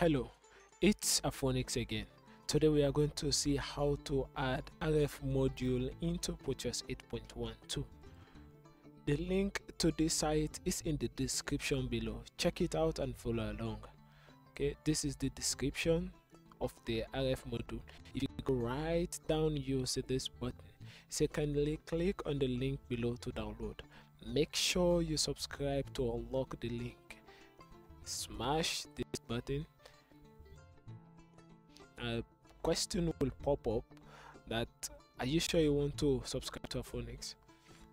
Hello, it's Afronics again. Today we are going to see how to add RF module into Proteus 8.12. The link to this site is in the description below. Check it out and follow along. Okay, this is the description of the RF module. If you go right down, you see this button. So kindly click on the link below to download. Make sure you subscribe to unlock the link. Smash this button. A question will pop up that, are you sure you want to subscribe to Afronics?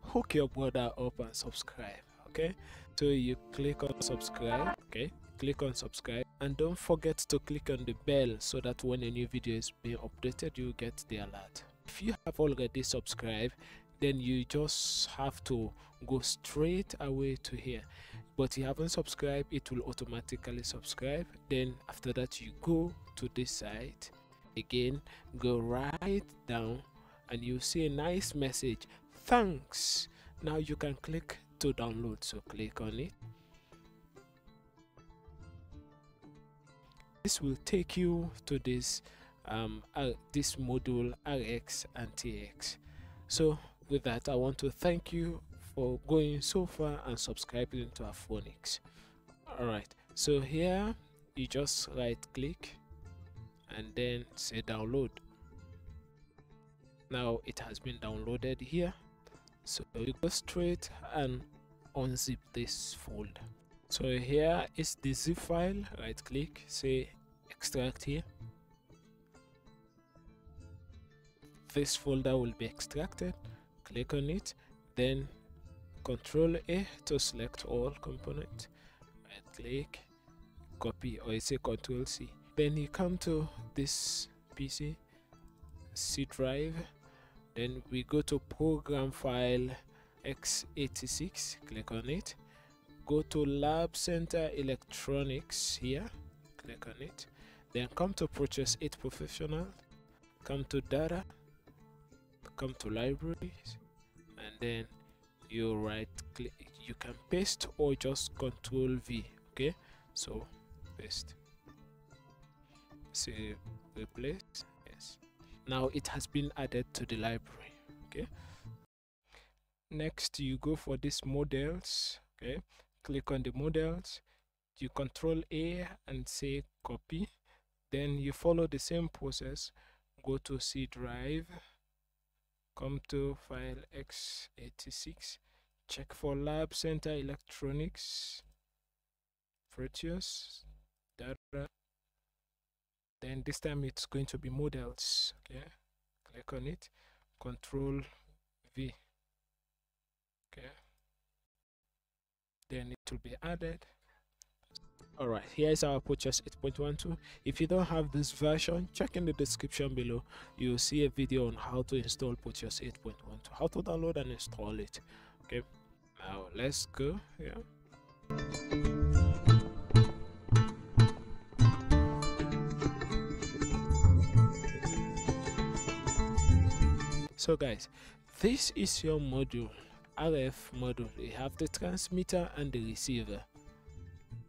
Hook your brother up and subscribe. Okay, so you click on subscribe. Okay, click on subscribe, and don't forget to click on the bell so that when a new video is being updated, you get the alert. If you have already subscribed, then you just have to go straight away to here. But if you haven't subscribed, it will automatically subscribe. Then after that, you go to this site again, go right down, and you see a nice message, thanks. Now you can click to download, so click on it. This will take you to this this module RX and TX. So with that, I want to thank you for going so far and subscribing to Afronics. Alright, so here you just right click and then say download. Now it has been downloaded here, so you go straight and unzip this folder. So here is the zip file. Right click, say extract here. This folder will be extracted. Click on it, then Ctrl A to select all component. Right click, copy, or say Ctrl C. Then you come to this PC, C drive, then we go to program file x86, click on it, go to Lab Center Electronics here, click on it, then come to Proteus 8 Professional, come to Data, come to Libraries, and then you right click. You can paste or just Ctrl V. Okay, so paste. Say replace. Yes, now it has been added to the library. Okay, next you go for this models. Okay, click on the models, you Ctrl A and say copy. Then you follow the same process, go to C drive, come to file x86, check for Lab Center Electronics, Proteus, Data. Then this time it's going to be models. Okay, click on it, Ctrl V. okay, then it will be added. All right, here is our Proteus 8.12. If you don't have this version, check in the description below. You'll see a video on how to install Proteus 8.12, how to download and install it. Okay, now let's go here. So guys, this is your module, RF module. You have the transmitter and the receiver.